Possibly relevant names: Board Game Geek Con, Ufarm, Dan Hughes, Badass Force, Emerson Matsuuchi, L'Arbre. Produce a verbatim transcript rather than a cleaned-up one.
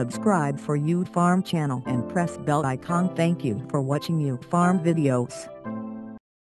subscribe for Ufarm channel and press bell icon. Thank you for watching Ufarm videos.